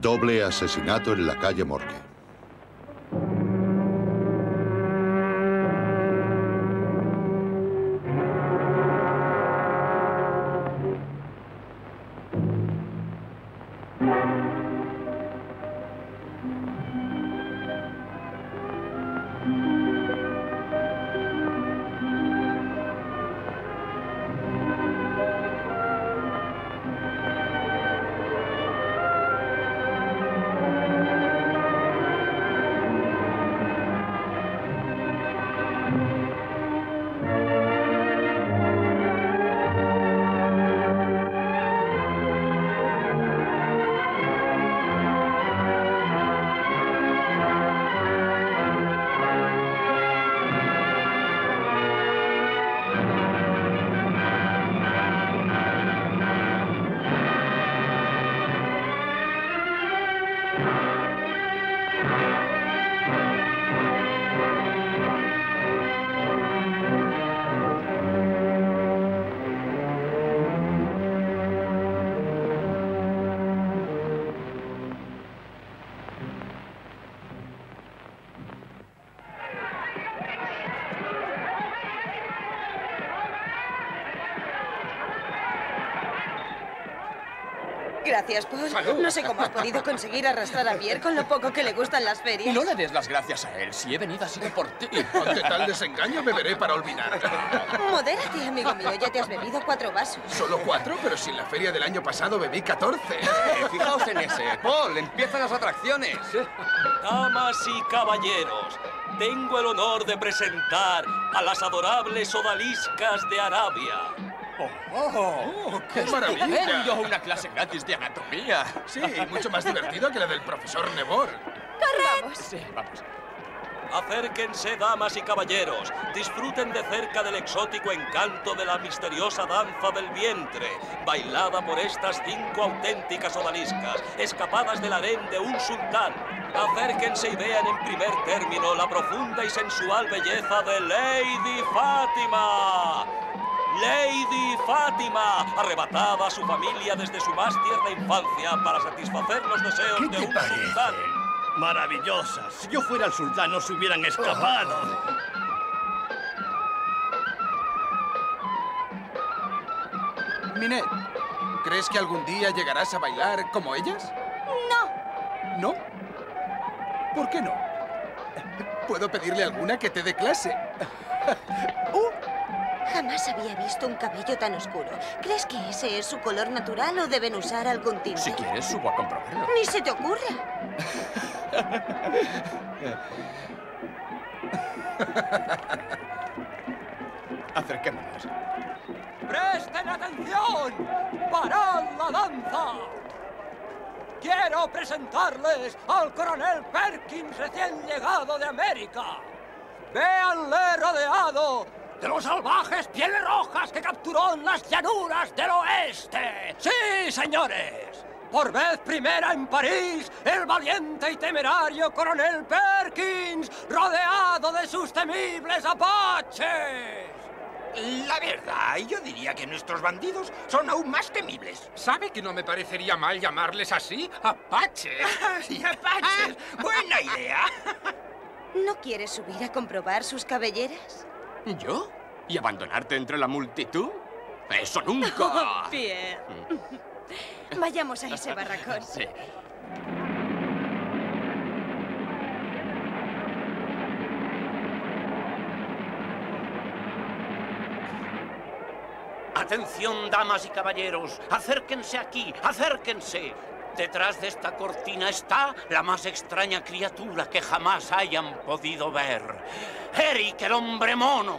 Doble asesinato en la calle Morgue. Gracias, Paul. ¡Salud! No sé cómo has podido conseguir arrastrar a Pierre con lo poco que le gustan las ferias. No le des las gracias a él. Si he venido ha sido por ti. Ante tal desengaño me veré para olvidar. Modérate, amigo mío. Ya te has bebido 4 vasos. ¿Solo 4? Pero si en la feria del año pasado bebí 14. Fijaos en ese. Paul, empiezan las atracciones. Damas y caballeros, tengo el honor de presentar a las adorables odaliscas de Arabia. ¡Oh! ¡Qué maravilla! ¡Una clase gratis de anatomía! Sí, mucho más divertido que la del profesor Nevor. ¡Corremos! Sí, vamos. Acérquense, damas y caballeros. Disfruten de cerca del exótico encanto de la misteriosa danza del vientre, bailada por estas 5 auténticas odaliscas, escapadas del harén de un sultán. Acérquense y vean en primer término la profunda y sensual belleza de Lady Fátima. Lady Fátima, arrebatada a su familia desde su más tierna infancia para satisfacer los deseos de un sultán. Maravillosa. Si yo fuera el sultán, no se hubieran escapado. Minet, ¿crees que algún día llegarás a bailar como ellas? No. ¿No? ¿Por qué no? ¿Puedo pedirle alguna que te dé clase? Jamás había visto un cabello tan oscuro. ¿Crees que ese es su color natural o deben usar algún tinte? Si quieres, subo a comprobarlo. ¡Ni se te ocurra! Acerquémonos. ¡Presten atención! ¡Parad la danza! Quiero presentarles al coronel Perkins recién llegado de América. Véanle rodeado de los salvajes pieles rojas que capturó en las llanuras del oeste. ¡Sí, señores! Por vez primera en París, el valiente y temerario coronel Perkins, rodeado de sus temibles apaches. La verdad, yo diría que nuestros bandidos son aún más temibles. ¿Sabe que no me parecería mal llamarles así? ¡Apaches! ¡Sí, apaches! ¡Buena idea! ¿No quieres subir a comprobar sus cabelleras? ¿Yo? ¿Y abandonarte entre la multitud? ¡Eso nunca! Oh, Pierre. Vayamos a ese barracón. Sí. Atención, damas y caballeros. Acérquense aquí, acérquense. Detrás de esta cortina está la más extraña criatura que jamás hayan podido ver. Eric, el hombre mono.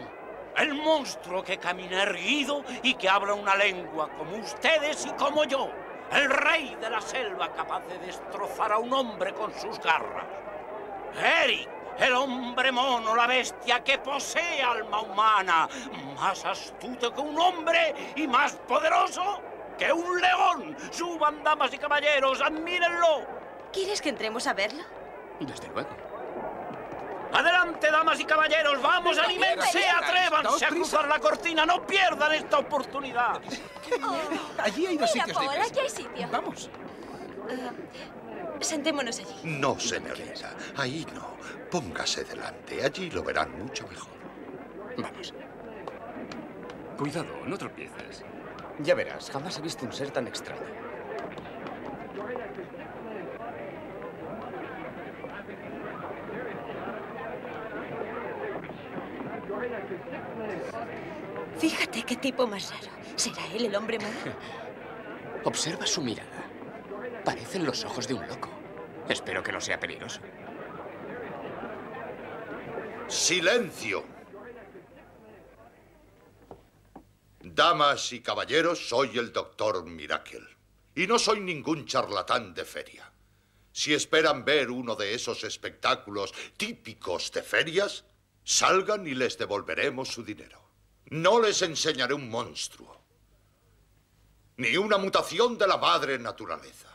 El monstruo que camina erguido y que habla una lengua como ustedes y como yo. El rey de la selva capaz de destrozar a un hombre con sus garras. Eric, el hombre mono, la bestia que posee alma humana. Más astuto que un hombre y más poderoso que un león. Suban, damas y caballeros, admírenlo. ¿Quieres que entremos a verlo? Desde luego. Adelante, damas y caballeros, vamos, anímense, atrévanse a cruzar la cortina, no pierdan esta oportunidad. Allí hay dos sitios libres. Aquí hay sitio. Vamos. Sentémonos allí. No, señorita. Ahí no. Póngase delante. Allí lo verán mucho mejor. Vamos. Cuidado, no tropieces. Ya verás, jamás he visto un ser tan extraño. Fíjate qué tipo más raro. ¿Será él el hombre malo? Observa su mirada. Parecen los ojos de un loco. Espero que no sea peligroso. ¡Silencio! Damas y caballeros, soy el doctor Miracle. Y no soy ningún charlatán de feria. Si esperan ver uno de esos espectáculos típicos de ferias, salgan y les devolveremos su dinero. No les enseñaré un monstruo, ni una mutación de la madre naturaleza.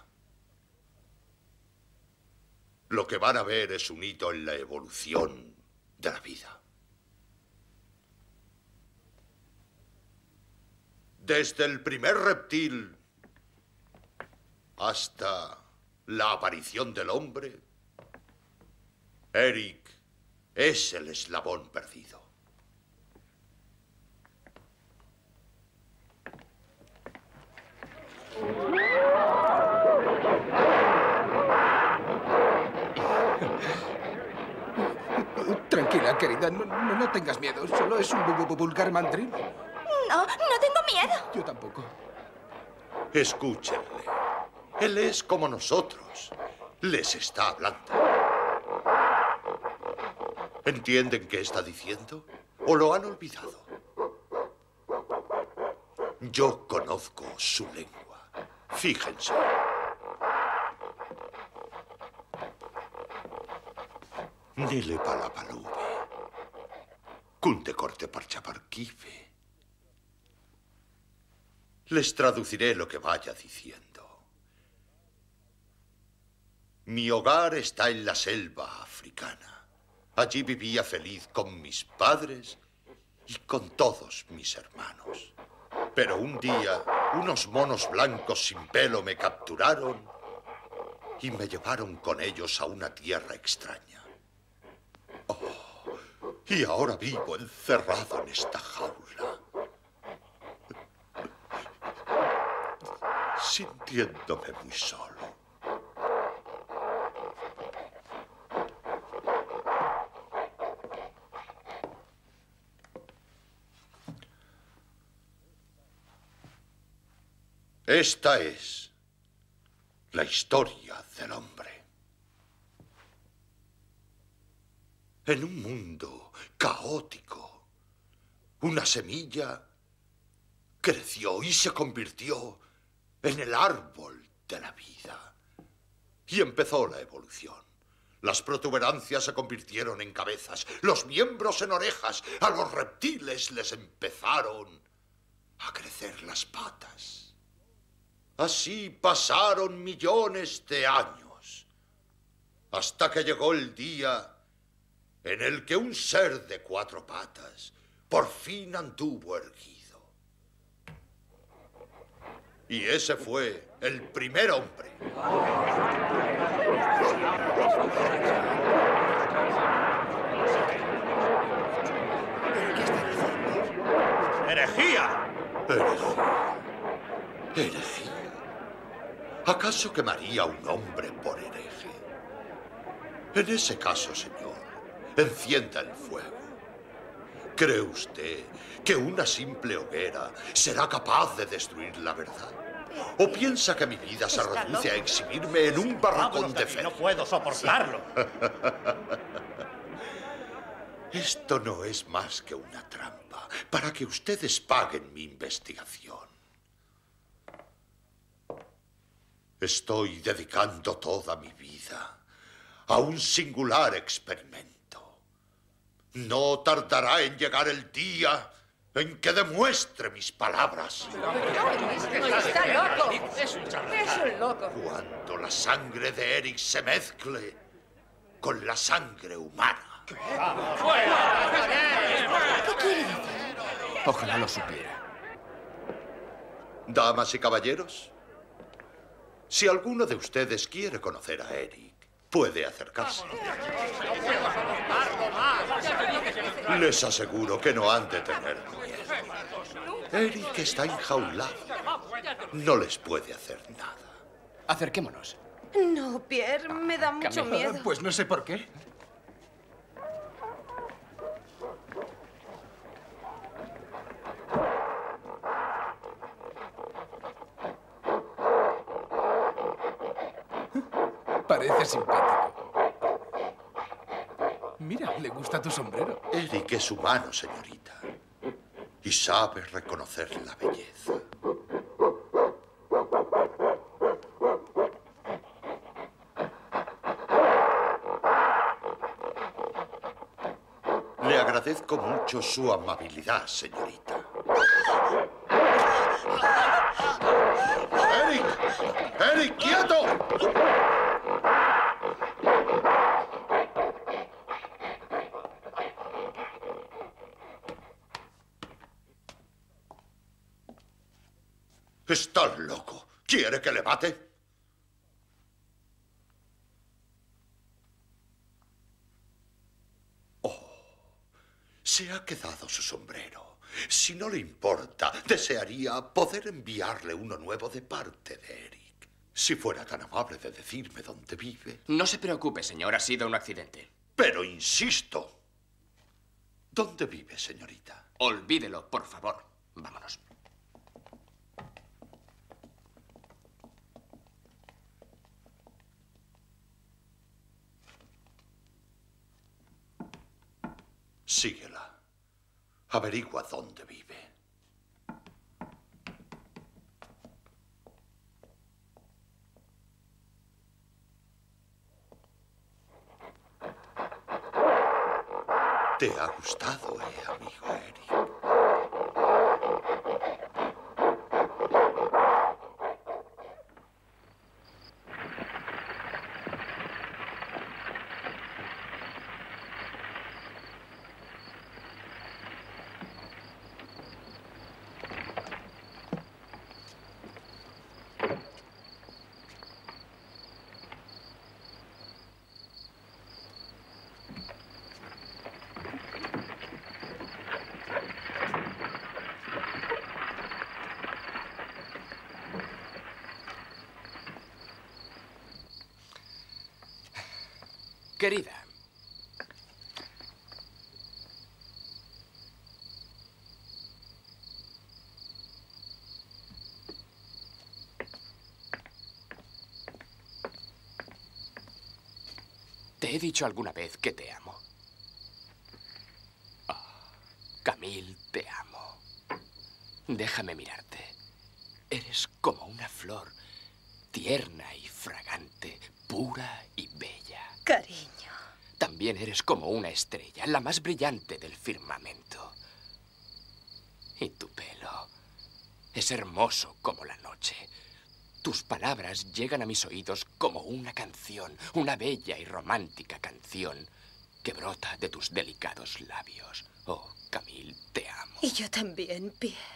Lo que van a ver es un hito en la evolución de la vida. Desde el primer reptil hasta la aparición del hombre, Eric es el eslabón perdido. Tranquila, querida, no tengas miedo. Solo es un vulgar mandril. No, no tengo miedo. Yo tampoco. Escúchenle. Él es como nosotros. Les está hablando. ¿Entienden qué está diciendo? ¿O lo han olvidado? Yo conozco su lengua. Fíjense. Nele palapalube. Cunte corte parchaparquive. Les traduciré lo que vaya diciendo. Mi hogar está en la selva africana. Allí vivía feliz con mis padres y con todos mis hermanos. Pero un día, unos monos blancos sin pelo me capturaron y me llevaron con ellos a una tierra extraña. Oh, y ahora vivo encerrado en esta jaula, sintiéndome muy solo. Esta es la historia del hombre. En un mundo caótico, una semilla creció y se convirtió en el árbol de la vida. Y empezó la evolución. Las protuberancias se convirtieron en cabezas, los miembros en orejas. A los reptiles les empezaron a crecer las patas. Así pasaron millones de años, hasta que llegó el día en el que un ser de cuatro patas por fin anduvo erguido. Y ese fue el primer hombre. ¿Pero qué está diciendo? ¡Herejía! ¡Herejía! ¡Herejía! ¿Acaso quemaría un hombre por hereje? En ese caso, señor, encienda el fuego. ¿Cree usted que una simple hoguera será capaz de destruir la verdad? ¿O piensa que mi vida se reduce a exhibirme en un barracón de fe? ¡No puedo soportarlo! Esto no es más que una trampa para que ustedes paguen mi investigación. Estoy dedicando toda mi vida a un singular experimento. No tardará en llegar el día en que demuestre mis palabras. ¡Está loco! ¡Es un loco! Cuando la sangre de Eric se mezcle con la sangre humana. ¿Qué quiere decir? Ojalá lo supiera. Damas y caballeros, Si alguno de ustedes quiere conocer a Eric, puede acercarse. Les aseguro que no han de tener miedo. Eric está enjaulado. No les puede hacer nada. Acerquémonos. No, Pierre, me da mucho miedo. Pues no sé por qué. Parece simpático. Mira, le gusta tu sombrero. Eric es humano, señorita. Y sabe reconocer la belleza. Le agradezco mucho su amabilidad, señorita. ¡Eric! ¡Eric, quieto! ¿Estás loco? ¿Quiere que le mate? Oh, se ha quedado su sombrero. Si no le importa, desearía poder enviarle uno nuevo de parte de Eric. Si fuera tan amable de decirme dónde vive. No se preocupe, señor, ha sido un accidente. Pero insisto. ¿Dónde vive, señorita? Olvídelo, por favor. Vámonos. Síguela. Averigua dónde vive. Te ha gustado, amigo Eric. Querida, ¿te he dicho alguna vez que te amo? Oh, Camille, te amo. Déjame mirarte. Eres como una flor, tierna y fragante, pura y bella. Cariño. También eres como una estrella, la más brillante del firmamento. Y tu pelo es hermoso como la noche. Tus palabras llegan a mis oídos como una canción, una bella y romántica canción que brota de tus delicados labios. Oh, Camille, te amo. Y yo también, Pierre.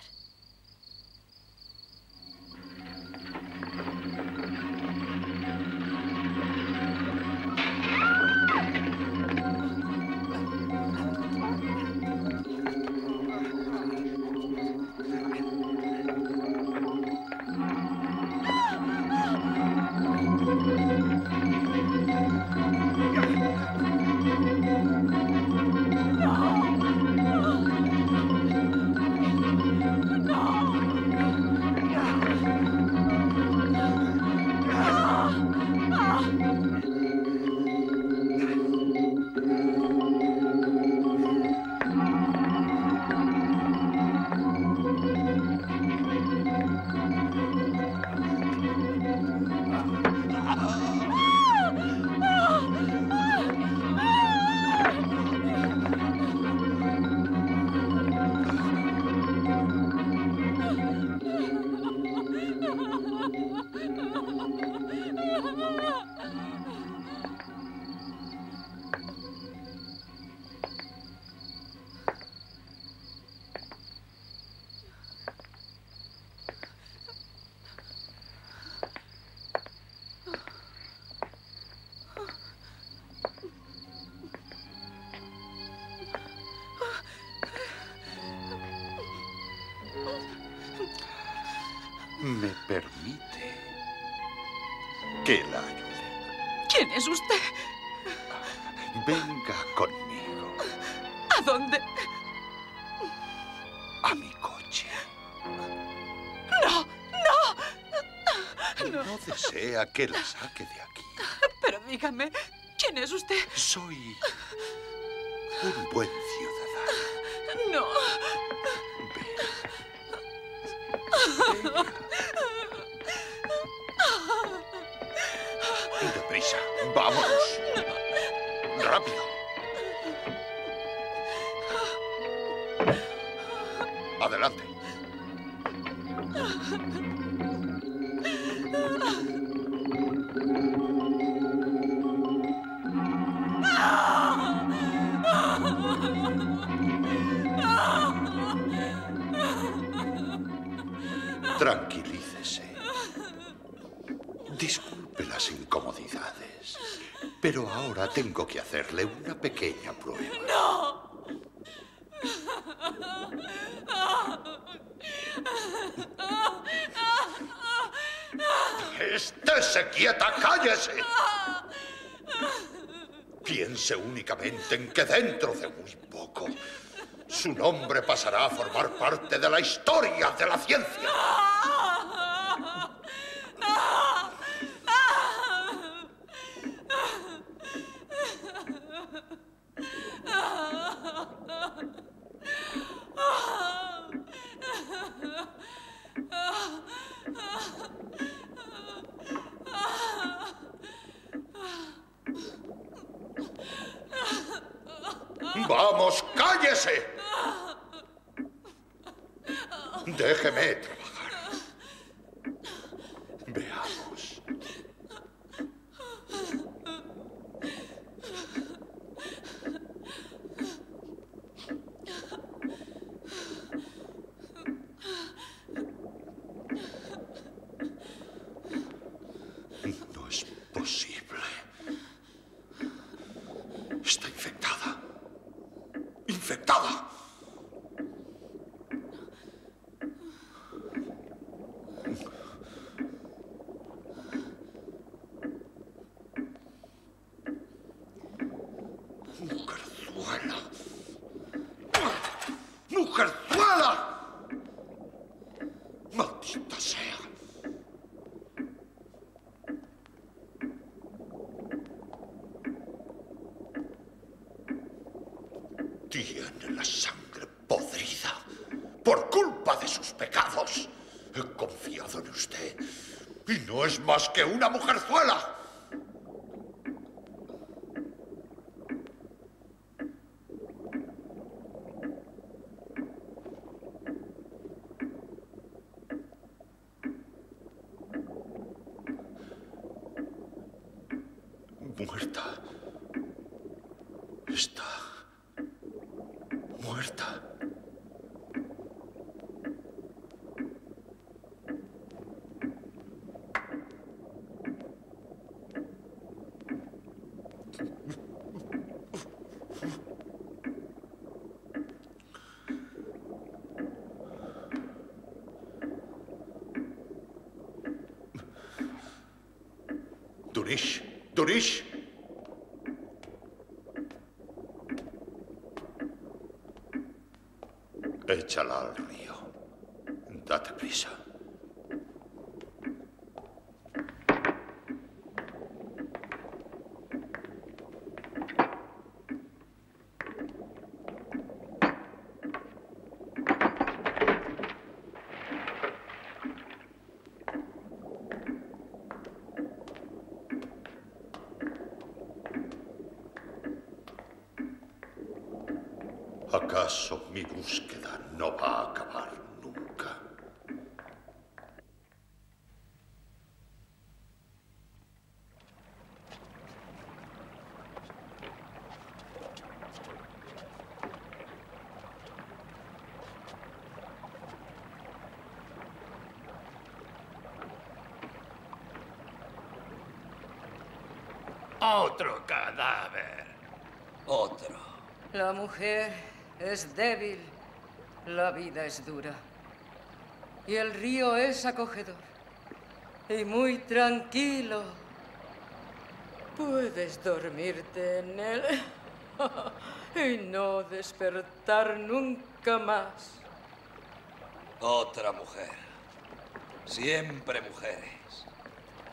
permite que la ayude. ¿Quién es usted? Venga conmigo. ¿A dónde? A mi coche. No, no. No desea que la saque de aquí. Pero dígame, ¿quién es usted? Soy un buen ciudadano. No. Venga. Venga. Deprisa, vámonos. Rápido. Adelante. Tranquilícese. Disculpe las incomodidades, pero ahora tengo que hacerle una pequeña prueba. ¡No! ¡Estése quieta, cállese! Piense únicamente en que dentro de muy poco su nombre pasará a formar parte de la historia de la ciencia. ¡Vamos, cállese! Déjeme trabajar. Veamos. No es posible. Está infectada. ¡Infectada! ¡Mujerzuela! ¡Mujerzuela! ¡Maldita sea! Tiene la sangre podrida por culpa de sus pecados. He confiado en usted y no es más que una mujerzuela. Muerta. Está muerta. Durish, Durish. Échala al río. Date prisa. ¿Acaso mi búsqueda no va a acabar nunca? Otro cadáver. Otro. La mujer es débil, la vida es dura y el río es acogedor. y muy tranquilo. Puedes dormirte en él y no despertar nunca más. Otra mujer. Siempre mujeres.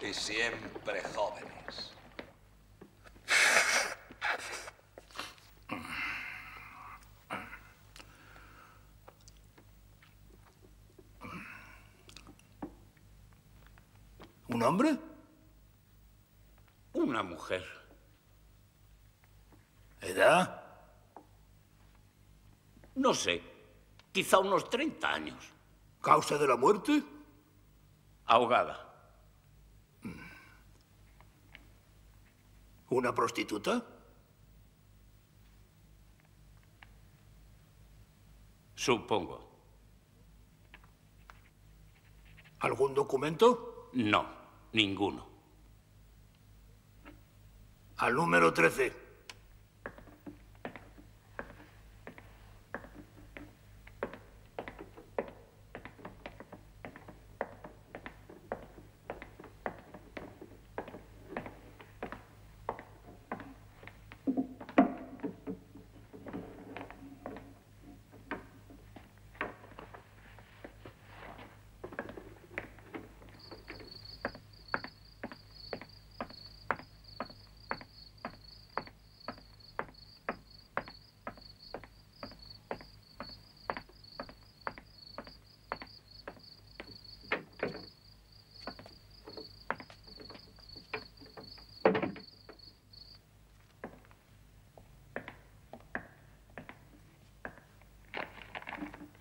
Y siempre jóvenes. ¿Un hombre? Una mujer. ¿Edad? No sé. Quizá unos 30 años. ¿Causa de la muerte? Ahogada. ¿Una prostituta? Supongo. ¿Algún documento? No, ninguno. Al número 13.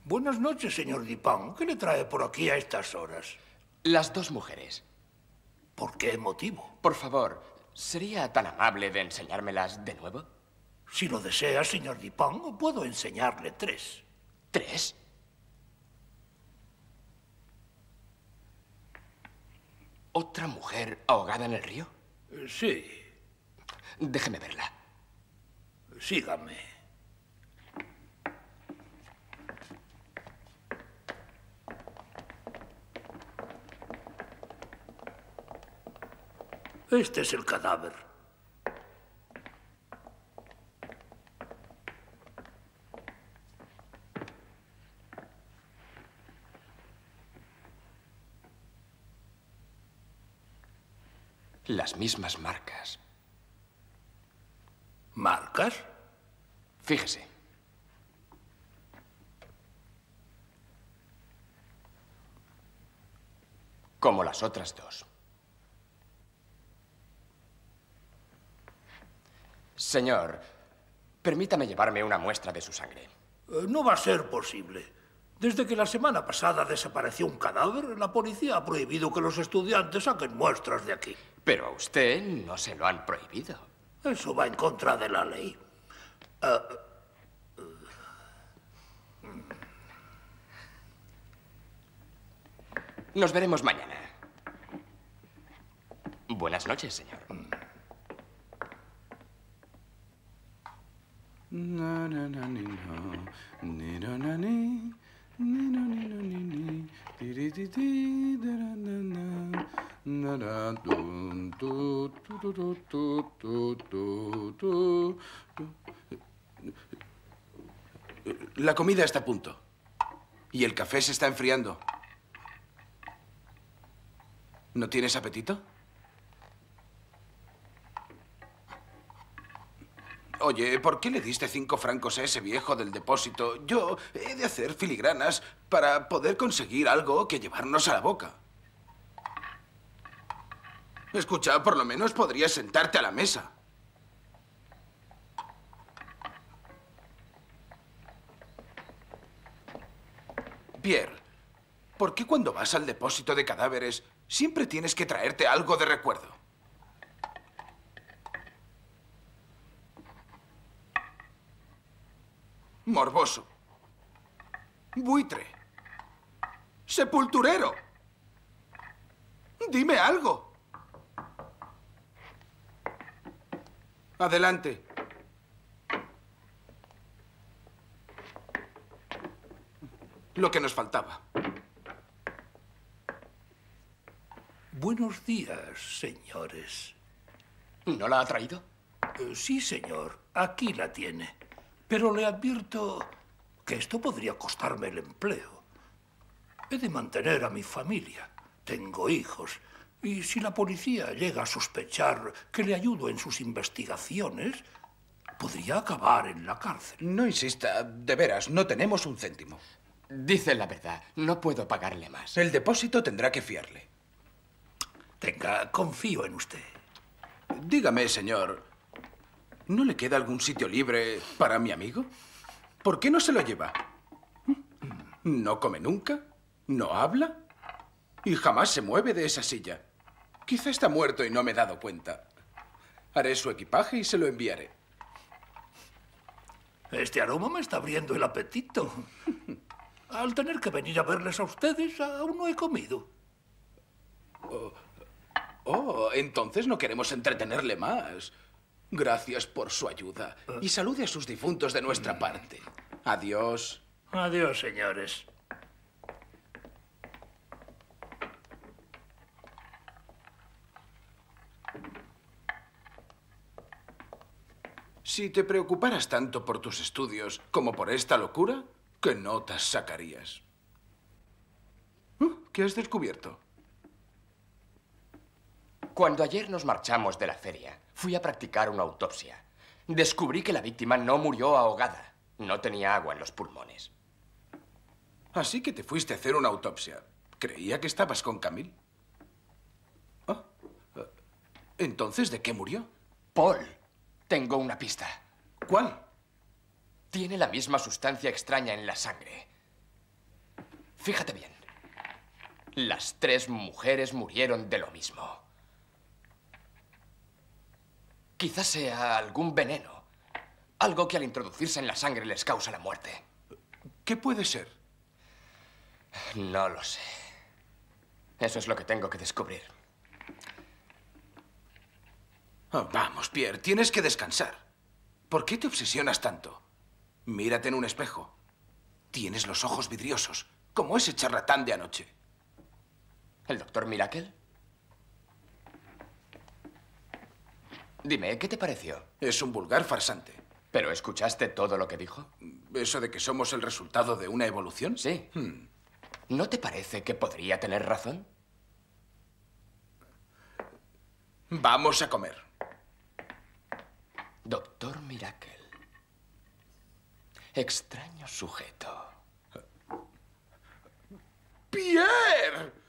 Buenas noches, señor Dupin. ¿Qué le trae por aquí a estas horas? Las dos mujeres. ¿Por qué motivo? Por favor, ¿sería tan amable de enseñármelas de nuevo? Si lo desea, señor Dupin, puedo enseñarle 3. ¿3? ¿Otra mujer ahogada en el río? Sí. Déjeme verla. Sígame. Este es el cadáver. Las mismas marcas. ¿Marcas? Fíjese. Como las otras dos. Señor, permítame llevarme una muestra de su sangre. No va a ser posible. Desde que la semana pasada desapareció un cadáver, la policía ha prohibido que los estudiantes saquen muestras de aquí. Pero a usted no se lo han prohibido. Eso va en contra de la ley. Nos veremos mañana. Buenas noches, señor. No, no, no, no, no, no, no, la comida está a punto y el café se está enfriando. ¿No tienes apetito? Oye, ¿por qué le diste 5 francos a ese viejo del depósito? Yo he de hacer filigranas para poder conseguir algo que llevarnos a la boca. Escucha, por lo menos podrías sentarte a la mesa. Pierre, ¿por qué cuando vas al depósito de cadáveres siempre tienes que traerte algo de recuerdo? Morboso. Buitre. Sepulturero. Dime algo. Adelante. Lo que nos faltaba. Buenos días, señores. ¿No la ha traído? Sí, señor. Aquí la tiene. Pero le advierto que esto podría costarme el empleo. He de mantener a mi familia. Tengo hijos. Y si la policía llega a sospechar que le ayudo en sus investigaciones, podría acabar en la cárcel. No insista. De veras, no tenemos un céntimo. Dice la verdad. No puedo pagarle más. El depósito tendrá que fiarle. Tenga, confío en usted. Dígame, señor, ¿no le queda algún sitio libre para mi amigo? ¿Por qué no se lo lleva? No come nunca, no habla y jamás se mueve de esa silla. Quizá está muerto y no me he dado cuenta. Haré su equipaje y se lo enviaré. Este aroma me está abriendo el apetito. Al tener que venir a verles a ustedes, aún no he comido. Oh, entonces no queremos entretenerle más. Gracias por su ayuda. Y salude a sus difuntos de nuestra parte. Adiós. Adiós, señores. Si te preocuparas tanto por tus estudios como por esta locura, ¿qué notas sacarías? ¿Qué has descubierto? Cuando ayer nos marchamos de la feria, fui a practicar una autopsia. Descubrí que la víctima no murió ahogada. No tenía agua en los pulmones. Así que te fuiste a hacer una autopsia. Creía que estabas con Camille. Entonces, ¿de qué murió? Paul. Tengo una pista. ¿Cuál? Tiene la misma sustancia extraña en la sangre. Fíjate bien. Las tres mujeres murieron de lo mismo. Quizás sea algún veneno. Algo que al introducirse en la sangre les causa la muerte. ¿Qué puede ser? No lo sé. Eso es lo que tengo que descubrir. Oh, vamos, Pierre, tienes que descansar. ¿Por qué te obsesionas tanto? Mírate en un espejo. Tienes los ojos vidriosos, como ese charlatán de anoche. ¿El doctor Miracle? Dime, ¿qué te pareció? Es un vulgar farsante. ¿Pero escuchaste todo lo que dijo? ¿Eso de que somos el resultado de una evolución? Sí. ¿No te parece que podría tener razón? Vamos a comer. Doctor Miracle. Extraño sujeto. ¡Pierre!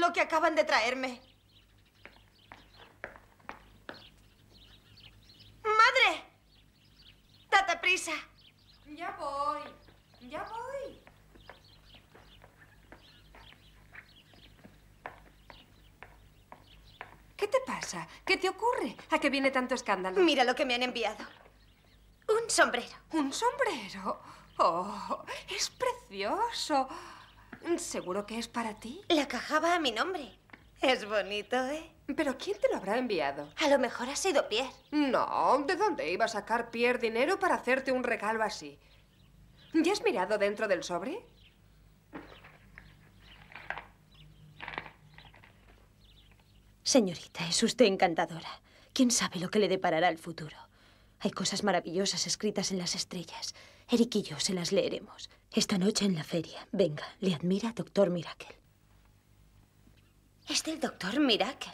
Lo que acaban de traerme. ¡Madre! ¡Date prisa! Ya voy, ya voy. ¿Qué te pasa? ¿Qué te ocurre? ¿A qué viene tanto escándalo? Mira lo que me han enviado. Un sombrero. ¿Un sombrero? ¡Oh! ¡Es precioso! ¿Seguro que es para ti? La caja va a mi nombre. Es bonito, ¿eh? ¿Pero quién te lo habrá enviado? A lo mejor ha sido Pierre. No, ¿de dónde iba a sacar Pierre dinero para hacerte un regalo así? ¿Ya has mirado dentro del sobre? Señorita, es usted encantadora. ¿Quién sabe lo que le deparará el futuro? Hay cosas maravillosas escritas en las estrellas. Eric y yo se las leeremos. Esta noche en la feria. Venga, le admira doctor Miracle. Es del doctor Miracle.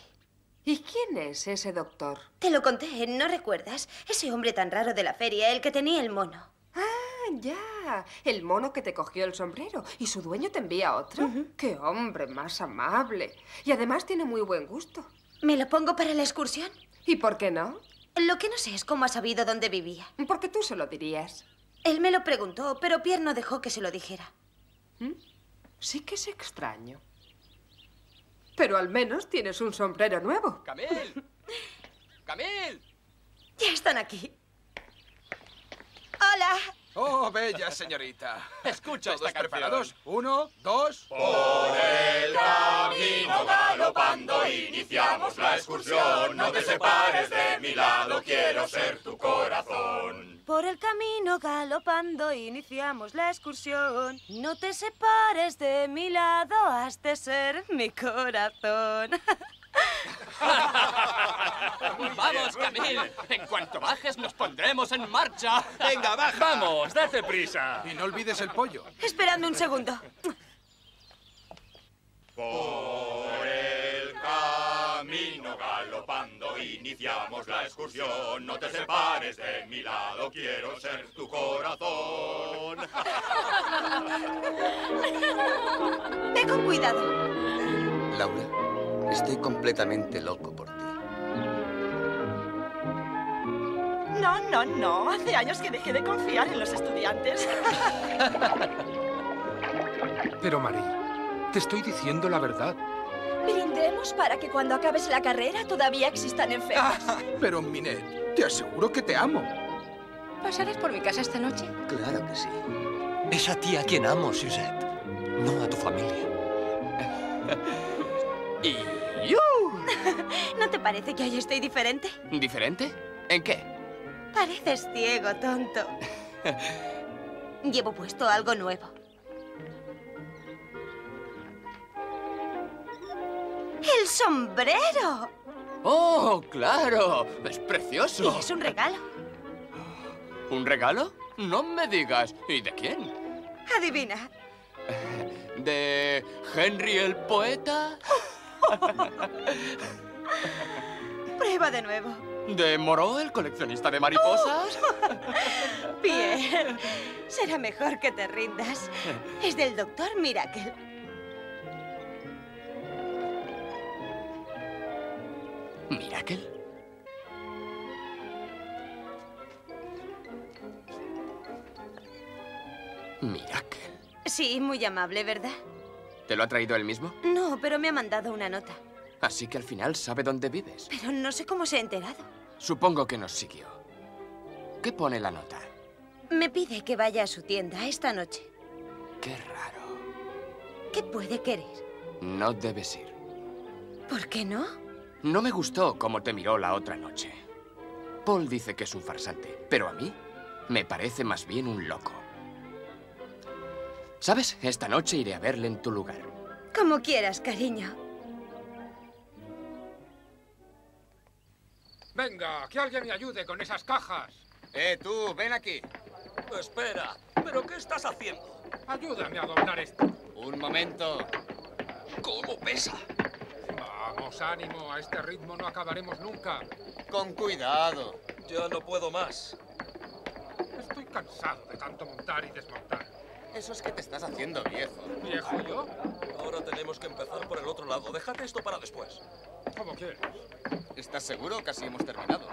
¿Y quién es ese doctor? Te lo conté, ¿no recuerdas? Ese hombre tan raro de la feria, el que tenía el mono. Ah, ya. El mono que te cogió el sombrero y su dueño te envía otro. ¡Qué hombre más amable! Y además tiene muy buen gusto. ¿Me lo pongo para la excursión? ¿Y por qué no? Lo que no sé es cómo ha sabido dónde vivía. Porque tú se lo dirías. Él me lo preguntó, pero Pierre no dejó que se lo dijera. Sí que es extraño. Pero al menos tienes un sombrero nuevo. ¡Camille! ¡Camille! Ya están aquí. ¡Hola! ¡Oh, bella señorita! Escucha esta canción. ¿Preparados? 1, 2... Por el camino galopando iniciamos la excursión. No te separes de mi lado, quiero ser tu corazón. Por el camino galopando iniciamos la excursión. No te separes de mi lado, has de ser mi corazón. ¡Vamos, Camille! En cuanto bajes, nos pondremos en marcha. ¡Venga, baja! ¡Vamos, date prisa! Y no olvides el pollo. Esperadme un segundo. Por el camino galopando iniciamos la excursión. No te separes de mi lado, quiero ser tu corazón. Ve con cuidado. Laura. Estoy completamente loco por ti. No, no, no. Hace años que dejé de confiar en los estudiantes. Pero, María, te estoy diciendo la verdad. Brindemos para que cuando acabes la carrera todavía existan enfermos. Ah, pero, Minet, te aseguro que te amo. ¿Pasarás por mi casa esta noche? Claro que sí. Es a ti a quien amo, Suzette. No a tu familia. Y yo. ¿No te parece que hoy estoy diferente? ¿Diferente? ¿En qué? Pareces ciego, tonto. Llevo puesto algo nuevo. ¡El sombrero! ¡Oh, claro! ¡Es precioso! Y es un regalo. ¿Un regalo? No me digas. ¿Y de quién? Adivina. ¿De Henry el poeta? Prueba de nuevo. ¿De Moreau, el coleccionista de mariposas? Pierre, será mejor que te rindas. Es del doctor Miracle. ¿Miracle? Miracle. Sí, muy amable, ¿verdad? ¿Te lo ha traído él mismo? No, pero me ha mandado una nota. Así que al final sabe dónde vives. Pero no sé cómo se ha enterado. Supongo que nos siguió. ¿Qué pone la nota? Me pide que vaya a su tienda esta noche. Qué raro. ¿Qué puede querer? No debes ir. ¿Por qué no? No me gustó cómo te miró la otra noche. Paul dice que es un farsante, pero a mí me parece más bien un loco. ¿Sabes? Esta noche iré a verle en tu lugar. Como quieras, cariño. Venga, que alguien me ayude con esas cajas. Tú, ven aquí. Espera, ¿pero qué estás haciendo? Ayúdame a doblar esto. Un momento. ¿Cómo pesa? Vamos, ánimo. A este ritmo no acabaremos nunca. Con cuidado. Yo no puedo más. Estoy cansado de tanto montar y desmontar. Eso es que te estás haciendo viejo. ¿Viejo yo? Ahora tenemos que empezar por el otro lado. Déjate esto para después. Como quieres. ¿Estás seguro? Casi hemos terminado.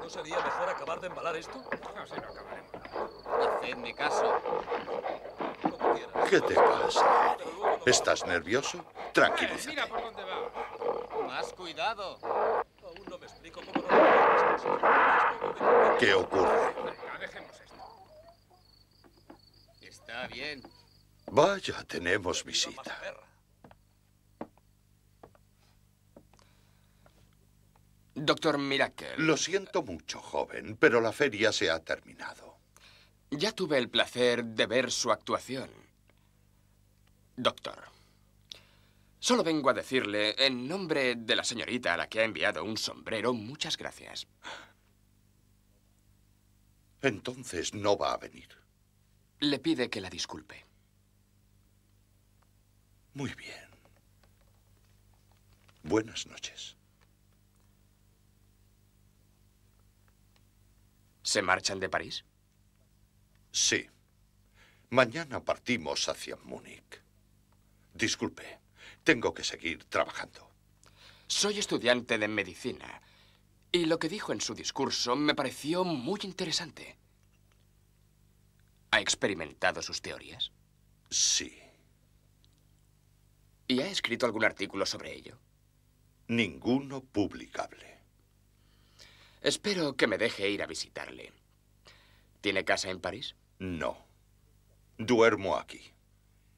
¿No sería mejor acabar de embalar esto? No, sí, no acabaremos. Hacedme caso. Como quieras. ¿Qué te pasa? ¿Estás nervioso? Tranquilízate. Mira por dónde va. Más cuidado. Aún no me explico cómo no las cosas. ¿Qué ocurre? Venga, dejemos esto. Está bien. Vaya, tenemos visita. Doctor Miracle. Lo siento mucho, joven, pero la feria se ha terminado. Ya tuve el placer de ver su actuación. Doctor, solo vengo a decirle, en nombre de la señorita a la que ha enviado un sombrero, muchas gracias. Entonces no va a venir. Le pide que la disculpe. Muy bien. Buenas noches. ¿Se marchan de París? Sí. Mañana partimos hacia Múnich. Disculpe, tengo que seguir trabajando. Soy estudiante de medicina y lo que dijo en su discurso me pareció muy interesante. ¿Ha experimentado sus teorías? Sí. ¿Y ha escrito algún artículo sobre ello? Ninguno publicable. Espero que me deje ir a visitarle. ¿Tiene casa en París? No. Duermo aquí.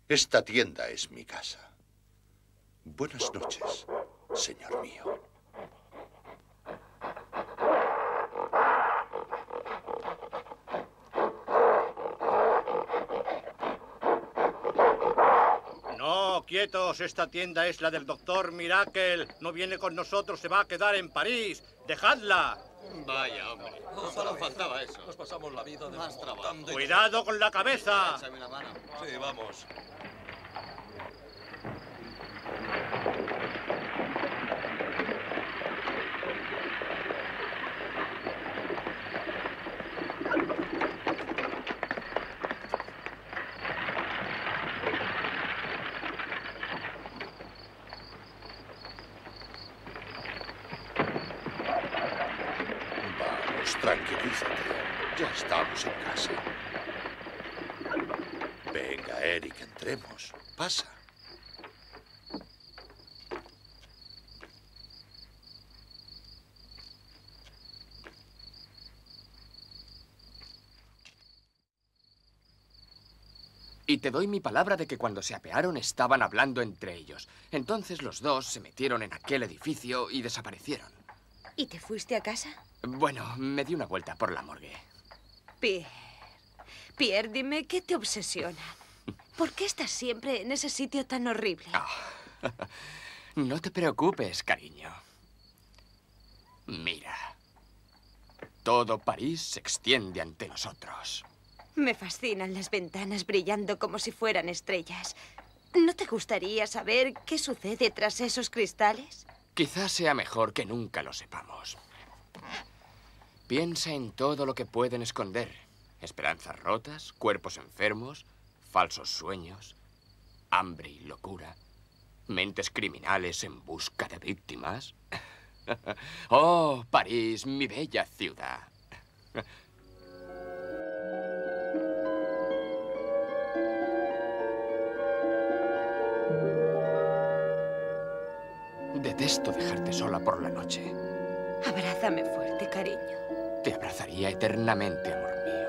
Esta tienda es mi casa. Buenas noches, señor mío. No, quietos, esta tienda es la del doctor Miracle. No viene con nosotros, se va a quedar en París. ¡Dejadla! Vaya, hombre. Solo faltaba eso. Nos pasamos la vida de más trabajo. ¡Cuidado con la cabeza! Échame la mano. Sí, vamos. Tranquilízate, ya estamos en casa. Venga, Eric, entremos. Pasa. Y te doy mi palabra de que cuando se apearon estaban hablando entre ellos. Entonces los dos se metieron en aquel edificio y desaparecieron. ¿Y te fuiste a casa? Bueno, me di una vuelta por la morgue. Pierre, dime, ¿qué te obsesiona? ¿Por qué estás siempre en ese sitio tan horrible? Oh. No te preocupes, cariño. Mira, todo París se extiende ante nosotros. Me fascinan las ventanas brillando como si fueran estrellas. ¿No te gustaría saber qué sucede tras esos cristales? Quizás sea mejor que nunca lo sepamos. Piensa en todo lo que pueden esconder. Esperanzas rotas, cuerpos enfermos, falsos sueños, hambre y locura, mentes criminales en busca de víctimas. ¡Oh, París, mi bella ciudad! Detesto dejarte sola por la noche. Abrázame fuerte, cariño. Te abrazaría eternamente, amor mío.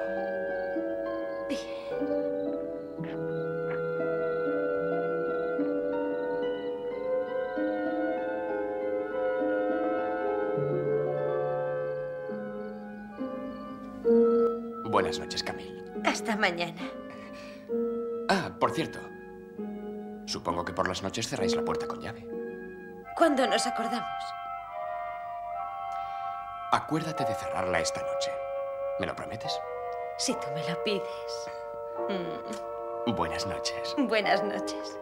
Bien. Buenas noches, Camille. Hasta mañana. Ah, por cierto. Supongo que por las noches cerráis la puerta con llave. ¿Cuándo nos acordamos? Acuérdate de cerrarla esta noche. ¿Me lo prometes? Si tú me lo pides. Buenas noches. Buenas noches.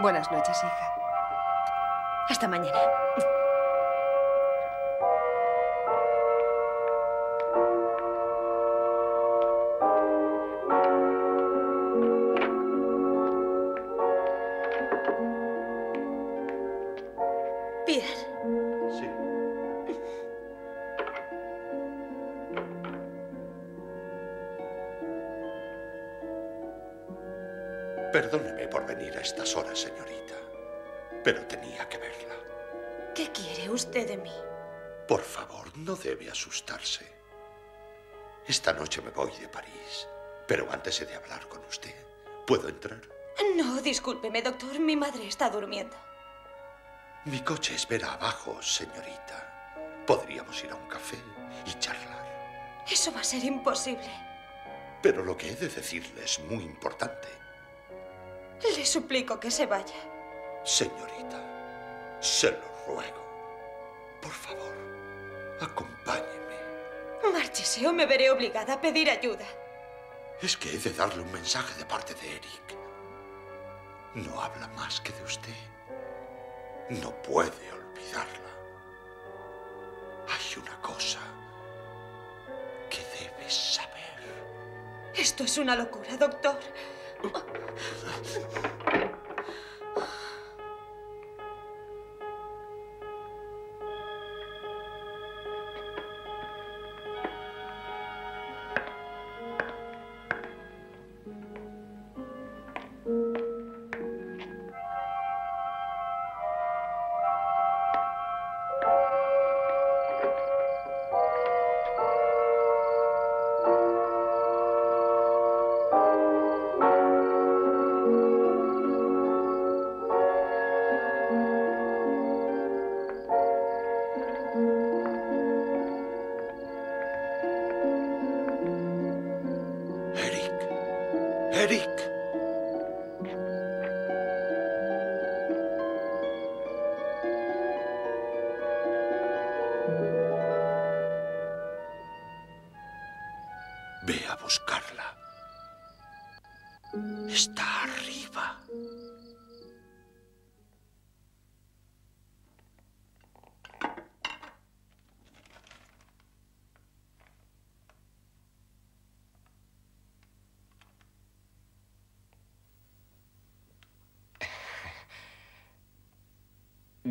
Buenas noches, hija. Hasta mañana. Pierre. Sí. Perdóneme por venir a estas horas, señorita, pero tenía que verla. ¿Qué quiere usted de mí? Por favor, no debe asustarse. Esta noche me voy de París, pero antes he de hablar con usted. ¿Puedo entrar? No, discúlpeme, doctor. Mi madre está durmiendo. Mi coche espera abajo, señorita. Podríamos ir a un café y charlar. Eso va a ser imposible. Pero lo que he de decirle es muy importante. Le suplico que se vaya. Señorita, se lo ruego. Por favor, acompáñeme. Márchese o me veré obligada a pedir ayuda. Es que he de darle un mensaje de parte de Eric. no habla más que de usted. No puede olvidarla. Hay una cosa que debes saber. Esto es una locura, doctor.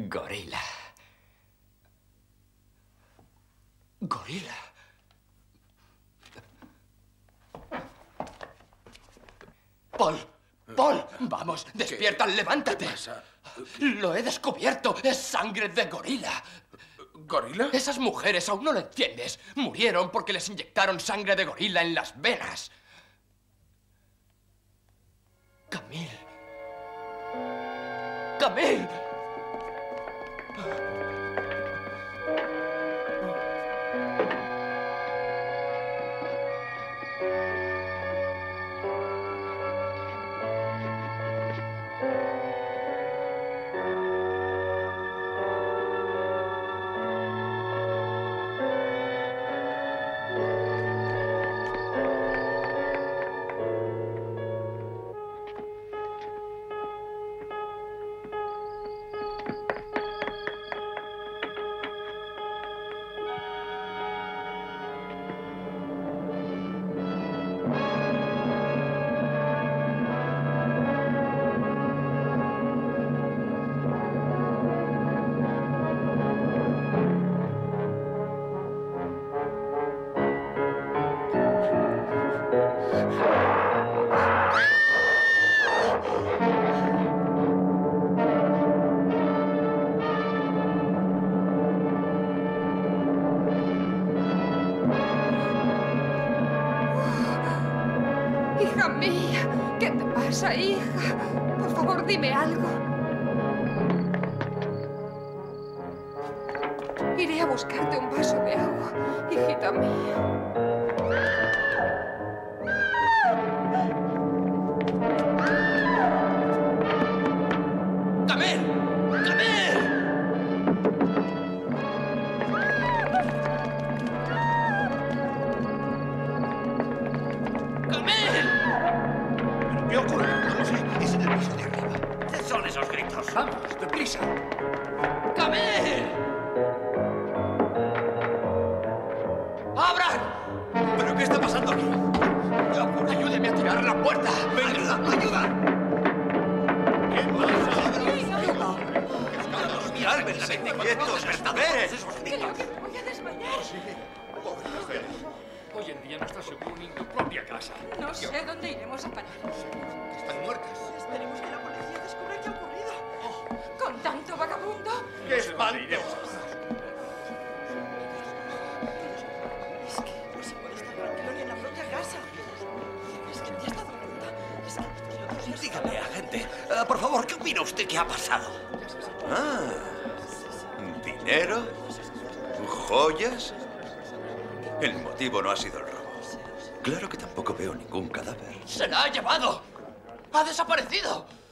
Gorila. Gorila. Paul, Paul, vamos, despierta, levántate. ¿Qué pasa? Lo he descubierto, es sangre de gorila. ¿Gorila? Esas mujeres, aún no lo entiendes, murieron porque les inyectaron sangre de gorila en las venas. Camille. Camille.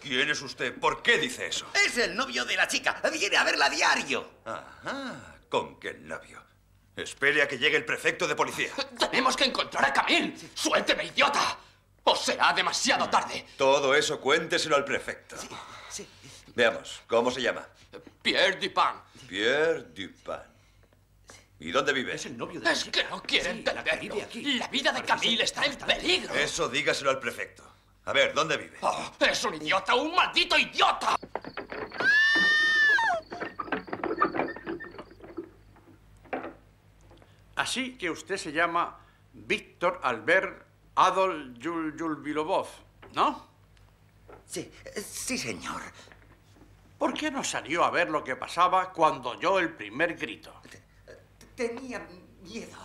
¿Quién es usted? ¿Por qué dice eso? Es el novio de la chica. Viene a verla a diario. Ajá. ¿Con qué novio? Espere a que llegue el prefecto de policía. ¡Tenemos que encontrar a Camille! ¡Suélteme, idiota! ¡O será demasiado tarde! Todo eso cuénteselo al prefecto. Sí, sí. Veamos, ¿cómo se llama? Pierre Dupin. Pierre Dupin. ¿Y dónde vive? Es el novio de... Es que no quieren tenerlo. La vida de Camille está en peligro. Eso dígaselo al prefecto. A ver, ¿dónde vive? Oh, es un idiota, un maldito idiota. Así que usted se llama Víctor Albert Adol Yul-Yul-Vilobov, ¿no? Sí, sí, señor. ¿Por qué no salió a ver lo que pasaba cuando oyó el primer grito? Tenía miedo.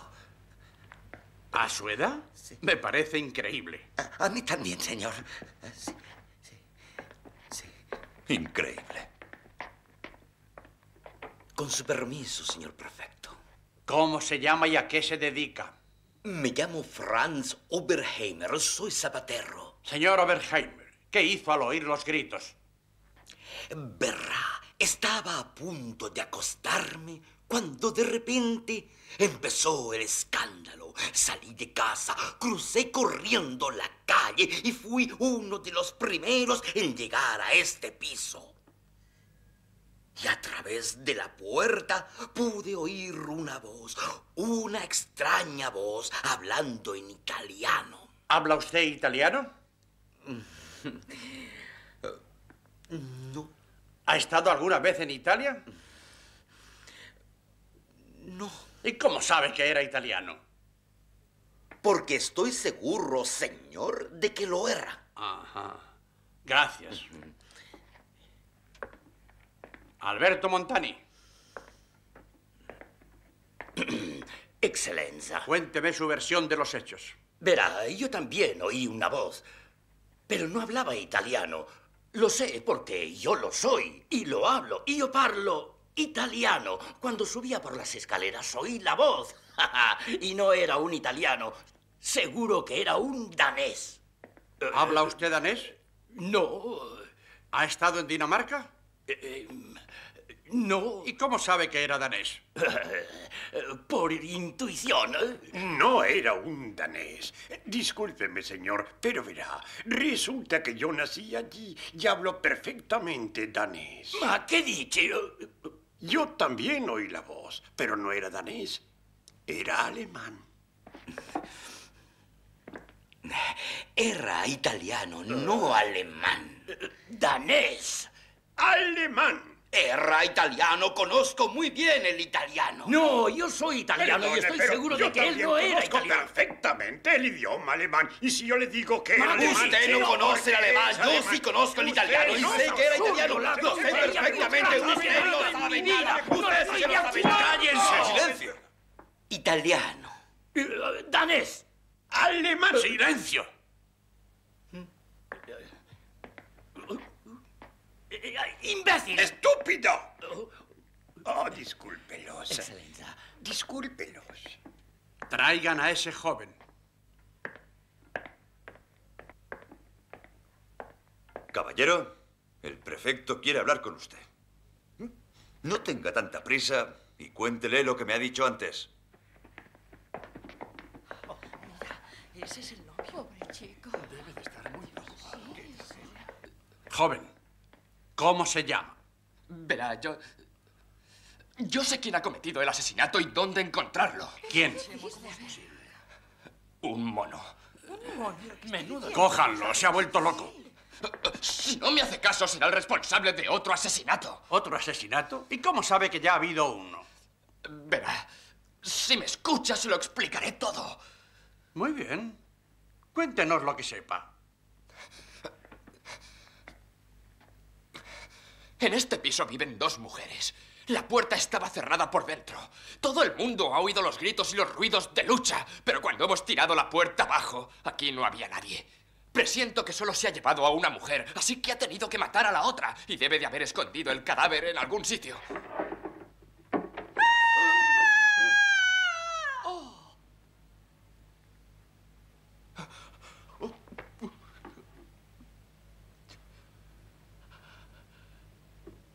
¿A su edad? Sí. Me parece increíble. A mí también, señor. Sí, sí, sí. Increíble. Con su permiso, señor prefecto. ¿Cómo se llama y a qué se dedica? Me llamo Franz Oberheimer. Soy zapatero. Señor Oberheimer, ¿qué hizo al oír los gritos? Verá, estaba a punto de acostarme cuando de repente empezó el escándalo. Salí de casa, crucé corriendo la calle y fui uno de los primeros en llegar a este piso. Y a través de la puerta pude oír una voz, una extraña voz, hablando en italiano. ¿Habla usted italiano? No. ¿Ha estado alguna vez en Italia? No. ¿Y cómo sabe que era italiano? Porque estoy seguro, señor, de que lo era. Ajá. Gracias. Alberto Montani. Excelencia. Cuénteme su versión de los hechos. Verá, yo también oí una voz, pero no hablaba italiano. Lo sé porque yo lo soy y lo hablo y yo parlo italiano. Cuando subía por las escaleras oí la voz. Y no era un italiano, seguro que era un danés. ¿Habla usted danés? No. ¿Ha estado en Dinamarca? No. ¿Y cómo sabe que era danés? Por intuición. No era un danés. Discúlpeme, señor, pero verá, resulta que yo nací allí y hablo perfectamente danés. ¿Ma qué dice? Yo también oí la voz, pero no era danés, era alemán. Era italiano, no alemán. Danés. Alemán. Era italiano, conozco muy bien el italiano. No, yo soy italiano y estoy seguro de que él no era italiano. Perfectamente el idioma alemán. Y si yo le digo que era alemán... Usted no conoce el alemán, yo sí conozco el italiano y sé que era italiano. Lo sé perfectamente, usted no sabe nada. Usted sí que lo sabe nada. ¡Cállense! ¡Silencio! Italiano. Danés. Alemán. ¡Silencio! ¡Imbécil! ¡Estúpido! Oh, discúlpelos. Excelencia. Discúlpelos. Traigan a ese joven. Caballero, el prefecto quiere hablar con usted. No tenga tanta prisa y cuéntele lo que me ha dicho antes. Oh, mira, ese es el novio. Pobre chico. Debe de estar muy preocupado. Sí, sí. Joven. ¿Cómo se llama? Verá, yo sé quién ha cometido el asesinato y dónde encontrarlo. ¿Quién? Un mono. ¿Un mono? Menudo. Cójanlo, se ha vuelto loco. Si no me hace caso, será el responsable de otro asesinato. ¿Otro asesinato? ¿Y cómo sabe que ya ha habido uno? Verá, si me escuchas, lo explicaré todo. Muy bien. Cuéntenos lo que sepa. En este piso viven dos mujeres. La puerta estaba cerrada por dentro. Todo el mundo ha oído los gritos y los ruidos de lucha, pero cuando hemos tirado la puerta abajo, aquí no había nadie. Presiento que solo se ha llevado a una mujer, así que ha tenido que matar a la otra y debe de haber escondido el cadáver en algún sitio.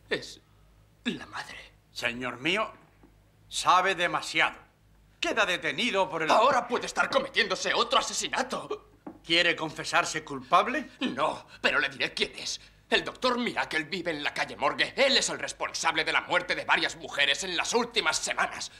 Es la madre. Señor mío, sabe demasiado. Queda detenido por el... Ahora puede estar cometiéndose otro asesinato. ¿Quiere confesarse culpable? No, pero le diré quién es. El doctor Miracle vive en la calle Morgue. Él es el responsable de la muerte de varias mujeres en las últimas semanas.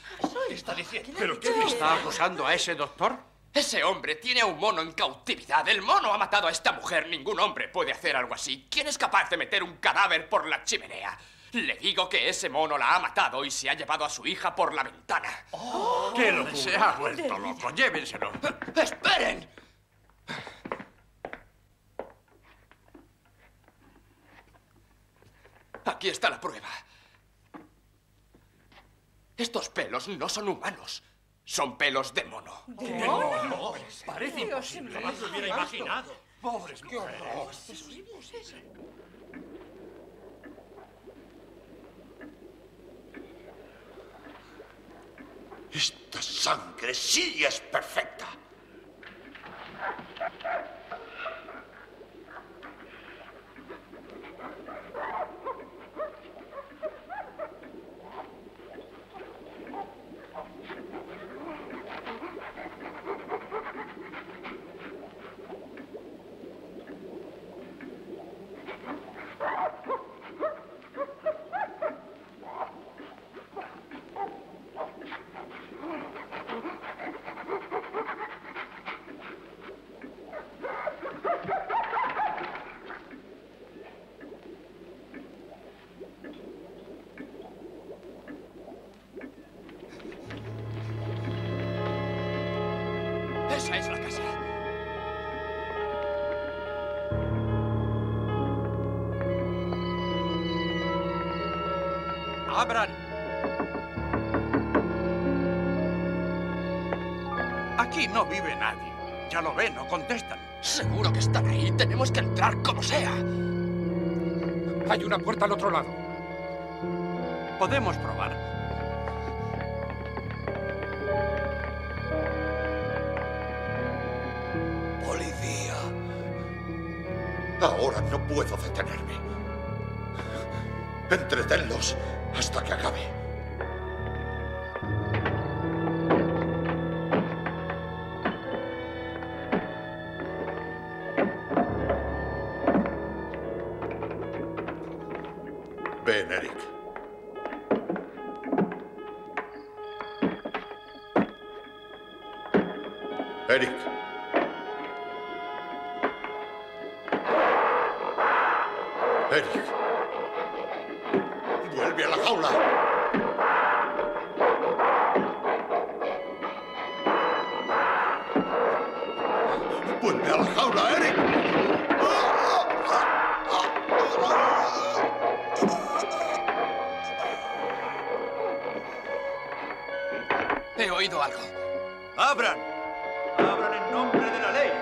¿Qué está diciendo? ¿Pero quién está acusando a ese doctor? Ese hombre tiene a un mono en cautividad. El mono ha matado a esta mujer. Ningún hombre puede hacer algo así. ¿Quién es capaz de meter un cadáver por la chimenea? Le digo que ese mono la ha matado y se ha llevado a su hija por la ventana. Oh, ¡qué locura! Se ha vuelto loco. Llévenselo. ¡Esperen! Aquí está la prueba. Estos pelos no son humanos. Son pelos de mono. ¿De mono? Parece imposible. Jamás lo hubiera imaginado. Pobres mujeres. Esta sangre sí es perfecta. ¡Abran! Aquí no vive nadie. Ya lo ven, no contestan. Seguro que están ahí. Tenemos que entrar como sea. Hay una puerta al otro lado. Podemos probar. Policía. Ahora no puedo detenerme. Entretenlos. Hasta que acabe. Ven, Eric. Eric. Eric. ¡Vuelve a la jaula! ¡Vuelve a la jaula, Eric! He oído algo. ¡Abran! ¡Abran en nombre de la ley!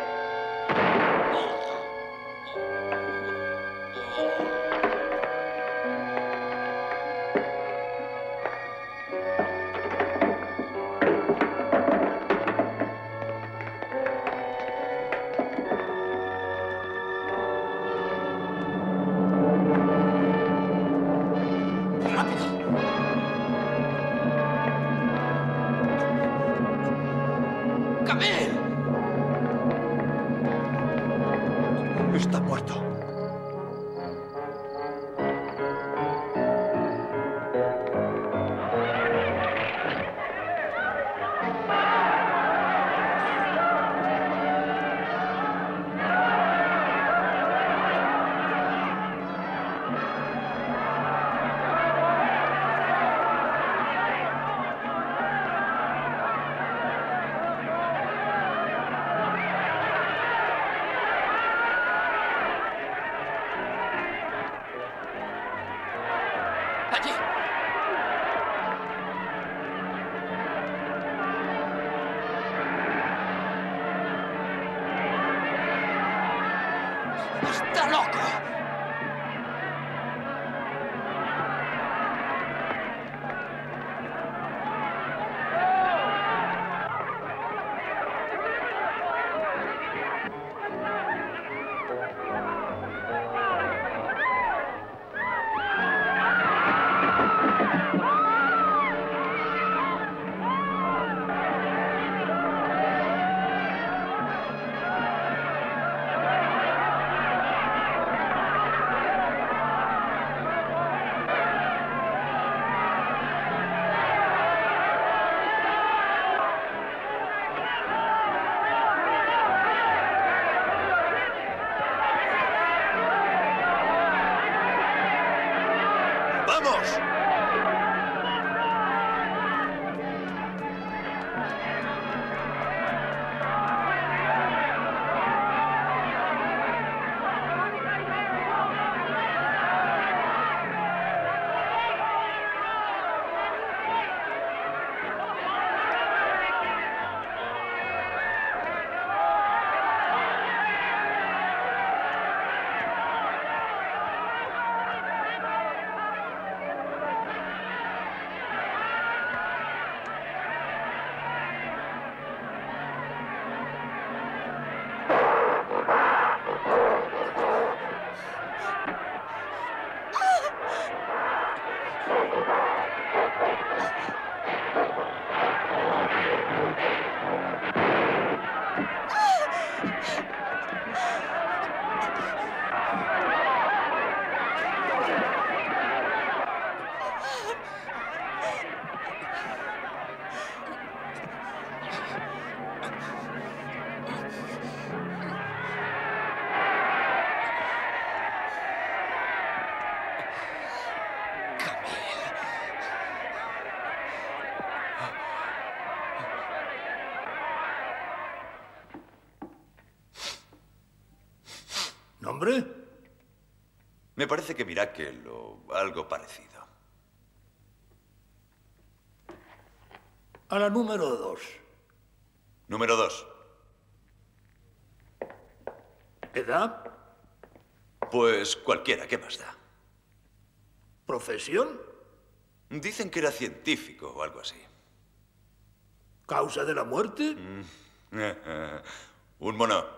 ¡Vamos! ¿Nombre? Me parece que Miracle o algo parecido. A la número 2. Número 2. ¿Edad? Pues cualquiera, ¿qué más da? ¿Profesión? Dicen que era científico o algo así. ¿Causa de la muerte? Un mono.